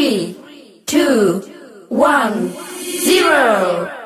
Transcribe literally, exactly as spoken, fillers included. three, two, one, zero.